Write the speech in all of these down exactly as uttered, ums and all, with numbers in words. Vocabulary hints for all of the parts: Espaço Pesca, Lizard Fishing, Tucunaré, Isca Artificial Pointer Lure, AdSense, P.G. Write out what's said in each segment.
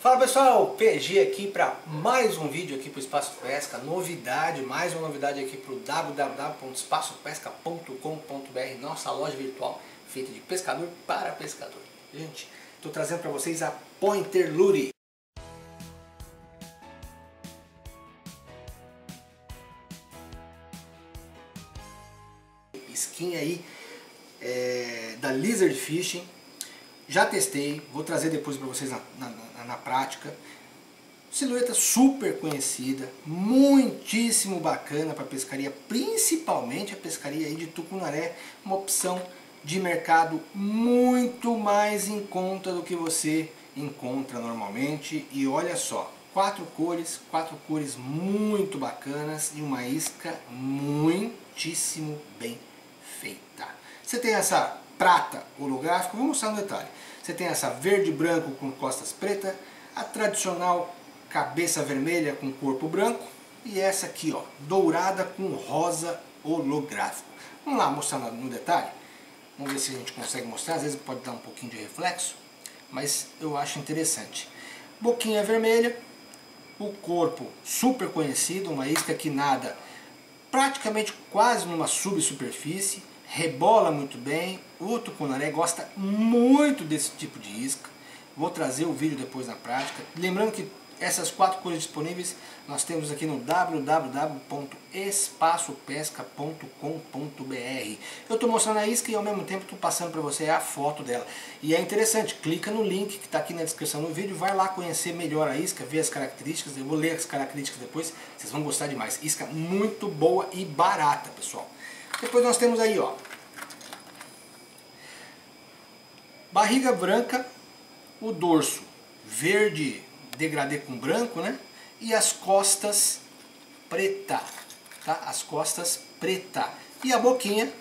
Fala pessoal, P G aqui para mais um vídeo aqui para o Espaço Pesca, novidade, mais uma novidade aqui para o w w w ponto espaço pesca ponto com ponto b r, nossa loja virtual feita de pescador para pescador. Gente, estou trazendo para vocês a Pointer Lure. Isquinha aí é, da Lizard Fishing. Já testei, vou trazer depois para vocês na, na, na, na prática. Silhueta super conhecida, muitíssimo bacana para pescaria, principalmente a pescaria aí de Tucunaré, uma opção de mercado muito mais em conta do que você encontra normalmente. E olha só, quatro cores, quatro cores muito bacanas e uma isca muitíssimo bem feita. Você tem essa prata holográfica, vou mostrar no detalhe. Você tem essa verde branco com costas preta, a tradicional cabeça vermelha com corpo branco e essa aqui, ó, dourada com rosa holográfico. Vamos lá mostrar no detalhe? Vamos ver se a gente consegue mostrar, às vezes pode dar um pouquinho de reflexo, mas eu acho interessante. Boquinha vermelha, o corpo super conhecido, uma isca que nada praticamente quase numa subsuperfície, rebola muito bem, o tucunaré gosta muito desse tipo de isca. Vou trazer o vídeo depois na prática. Lembrando que essas quatro cores disponíveis nós temos aqui no w w w ponto espaço pesca ponto com ponto b r. Eu estou mostrando a isca e ao mesmo tempo estou passando para você a foto dela. E é interessante, clica no link que está aqui na descrição do vídeo, vai lá conhecer melhor a isca, ver as características, eu vou ler as características depois, vocês vão gostar demais. Isca muito boa e barata, pessoal. Depois nós temos aí, ó, barriga branca, o dorso verde degradê com branco, né? E as costas preta, tá? As costas preta. E a boquinha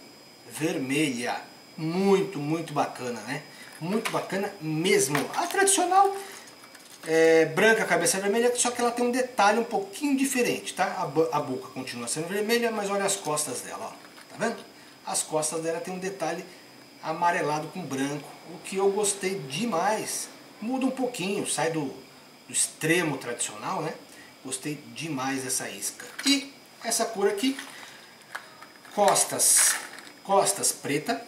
vermelha. Muito, muito bacana, né? Muito bacana mesmo. A tradicional é branca, cabeça vermelha, só que ela tem um detalhe um pouquinho diferente, tá? A, a boca continua sendo vermelha, mas olha as costas dela, ó. Tá vendo? As costas dela tem um detalhe amarelado com branco, o que eu gostei demais. Muda um pouquinho, sai do, do extremo tradicional, né? Gostei demais dessa isca. E essa cor aqui, costas, costas preta,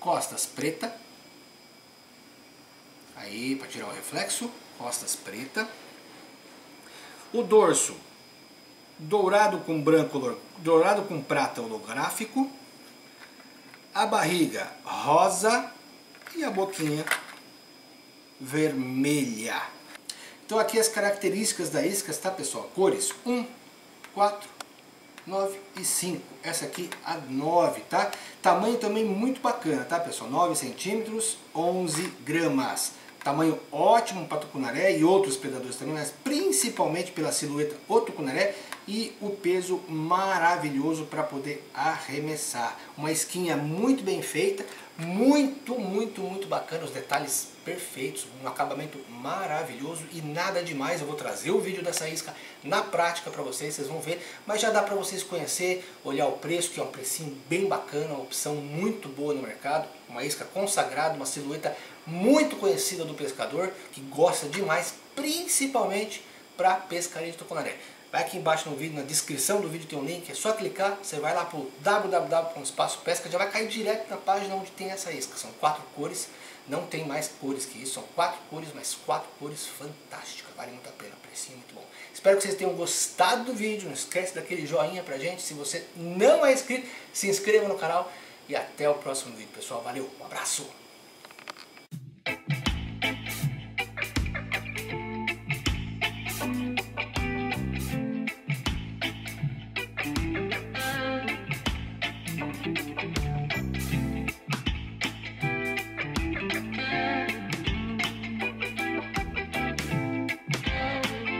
costas preta, aí para tirar o reflexo, costas preta, o dorso dourado com branco, dourado com prata holográfico, a barriga rosa e a boquinha vermelha. Então aqui as características da isca, tá pessoal? Cores um, quatro, nove e cinco. Essa aqui a nove, tá? Tamanho também muito bacana, tá pessoal? nove centímetros, onze gramas. Tamanho ótimo para tucunaré e outros predadores também, mas principalmente pela silhueta o tucunaré e o peso maravilhoso para poder arremessar. Uma isquinha muito bem feita, muito, muito, muito bacana, os detalhes perfeitos, um acabamento maravilhoso e nada demais. Eu vou trazer o vídeo dessa isca na prática para vocês, vocês vão ver, mas já dá para vocês conhecer, olhar o preço, que é um precinho bem bacana, uma opção muito boa no mercado, uma isca consagrada, uma silhueta muito conhecida do pescador, que gosta demais, principalmente para pescaria de tucunaré. Vai aqui embaixo no vídeo, na descrição do vídeo tem um link, é só clicar, você vai lá para o w w w ponto espaço pesca, já vai cair direto na página onde tem essa isca. São quatro cores, não tem mais cores que isso, são quatro cores, mas quatro cores fantásticas, vale muito a pena, precinho muito bom. Espero que vocês tenham gostado do vídeo, não esquece daquele joinha pra gente, se você não é inscrito, se inscreva no canal e até o próximo vídeo, pessoal, valeu, um abraço!